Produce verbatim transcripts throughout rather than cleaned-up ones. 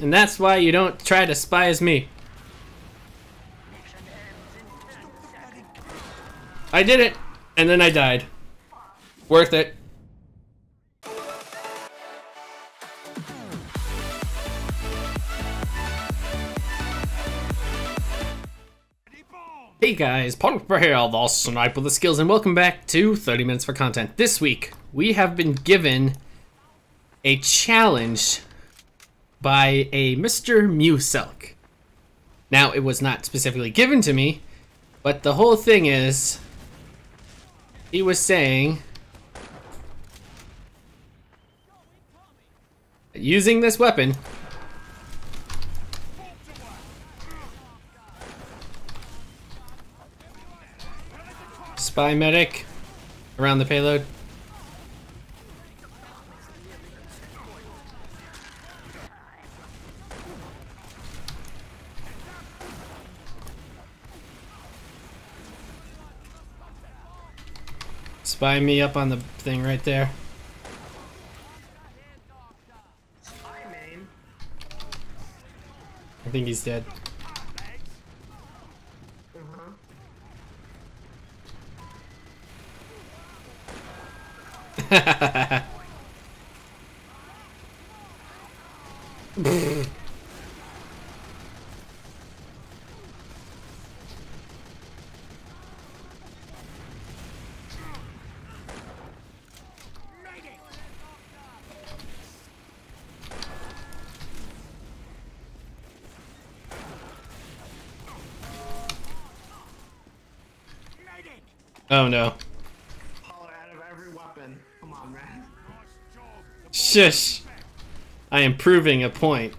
And that's why you don't try to spy as me. I did it, and then I died. Worth it. Hey guys, Paul here, the Sniper with the Skills, and welcome back to thirty minutes for Content. This week, we have been given a challenge by a Mister Muselk. Now, it was not specifically given to me, but the whole thing is, he was saying, using this weapon, spy medic around the payload. Spy me up on the thing right there. I think he's dead. Uh-huh. Oh no. Shush! I am proving a point.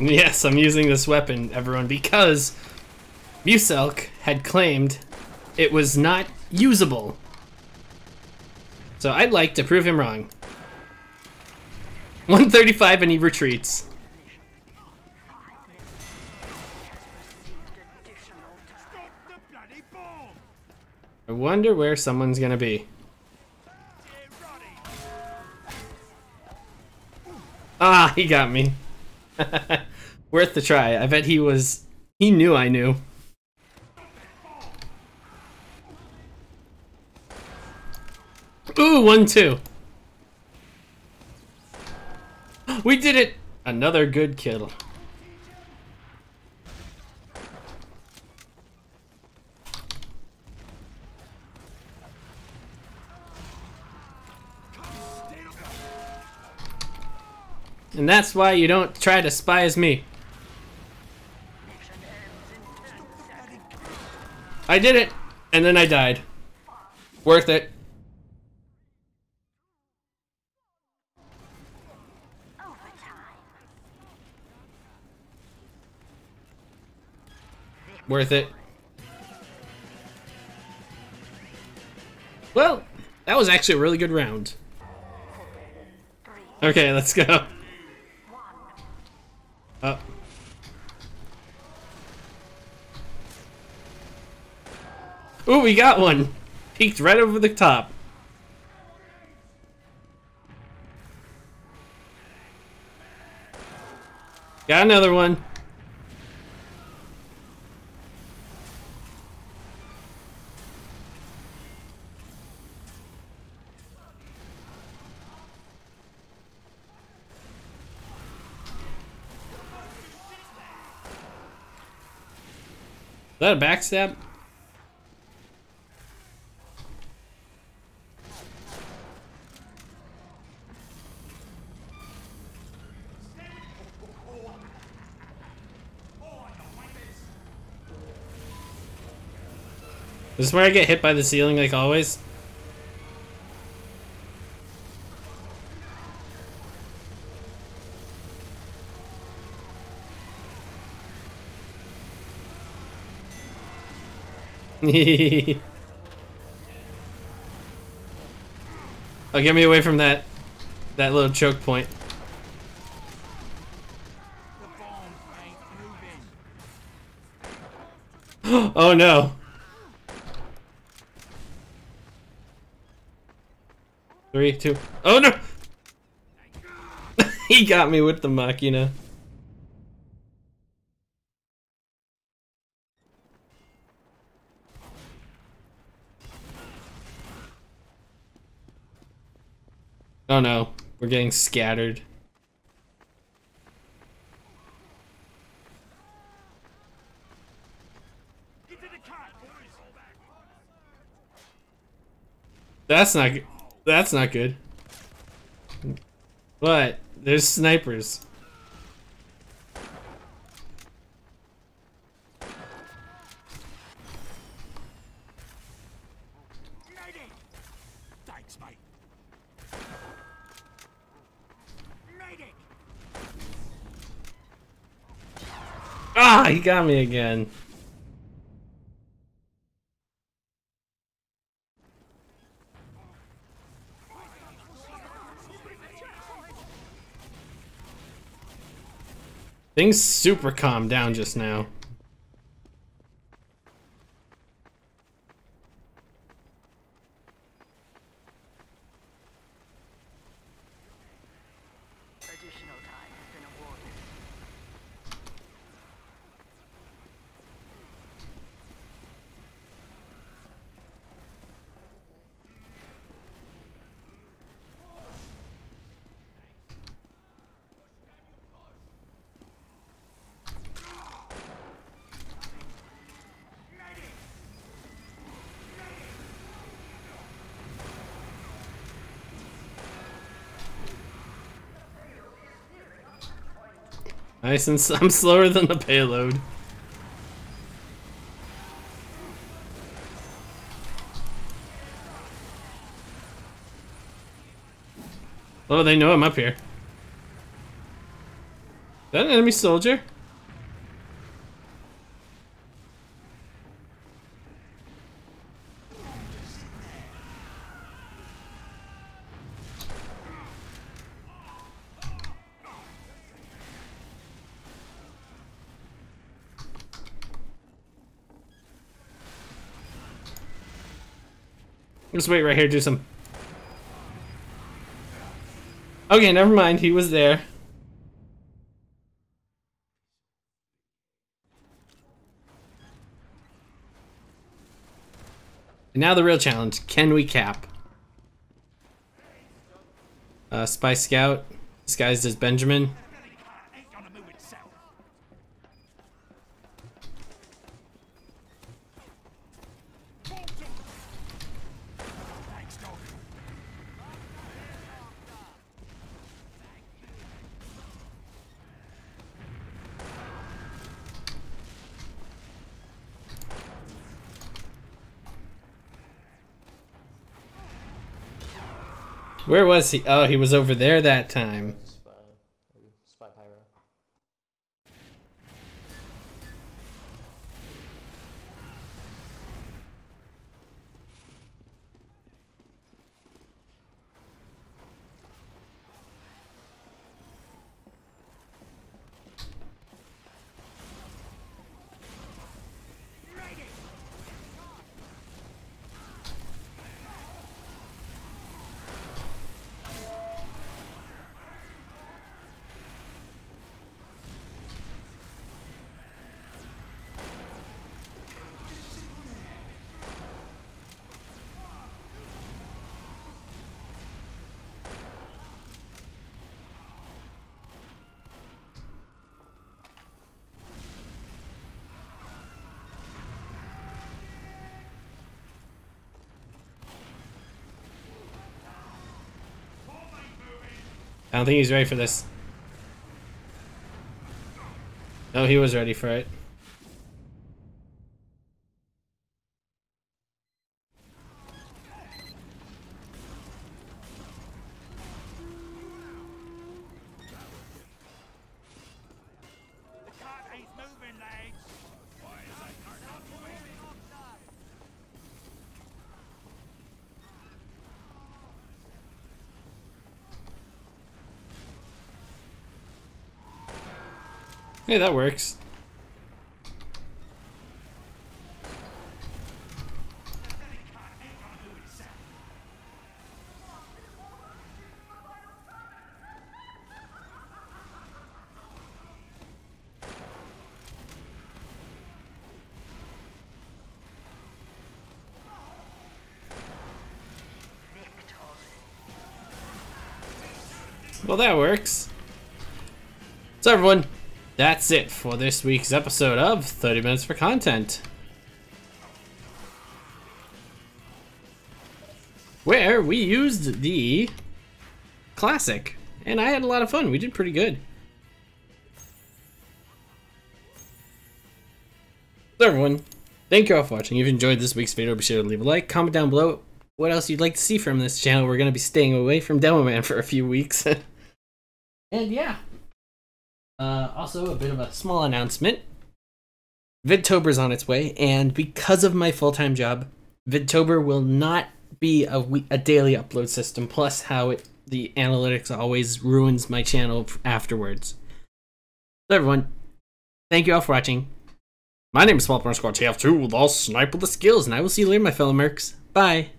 Yes, I'm using this weapon, everyone, because Muselk had claimed it was not usable. So I'd like to prove him wrong. one thirty-five and he retreats. I wonder where someone's gonna be. Ah, he got me. Worth the try. I bet he was. He knew I knew. Ooh, one, two. We did it! Another good kill. And that's why you don't try to spy as me. I did it, and then I died. Worth it. Worth it. Well, that was actually a really good round. Okay, let's go. Up. Ooh, we got one! Peeked right over the top. Got another one. Is that a backstab? This is where I get hit by the ceiling like always. Oh, get me away from that that little choke point. Oh no. Three, two. Oh no! He got me with the Machina. Oh no, we're getting scattered. Get to the car, boys. That's not good. That's not good. But there's snipers. Ah, he got me again. Things super calmed down just now. Additional time has been Nice, and I'm slower than the payload. Oh, they know I'm up here. Is that an enemy soldier? Just wait right here, do some. Okay, never mind, he was there. And now the real challenge, can we cap? Uh, Spy Scout, disguised as Benjamin. Where was he? Oh, he was over there that time. Spy, spy pyro. I don't think he's ready for this. No, he was ready for it. Hey, that works. Well, that works. So everyone, that's it for this week's episode of thirty minutes for Content, where we used the Classic, and I had a lot of fun. We did pretty good. So everyone, thank you all for watching. If you enjoyed this week's video, be sure to leave a like, comment down below what else you'd like to see from this channel. We're going to be staying away from Demoman for a few weeks. And yeah, uh, also a bit of a small announcement. Vidtober's on its way, and because of my full-time job, Vidtober will not be a, we a daily upload system, plus how it, the analytics always ruins my channel afterwards. So everyone, thank you all for watching. My name is small Squad T F two, the sniper with the skills, and I will see you later, my fellow mercs. Bye!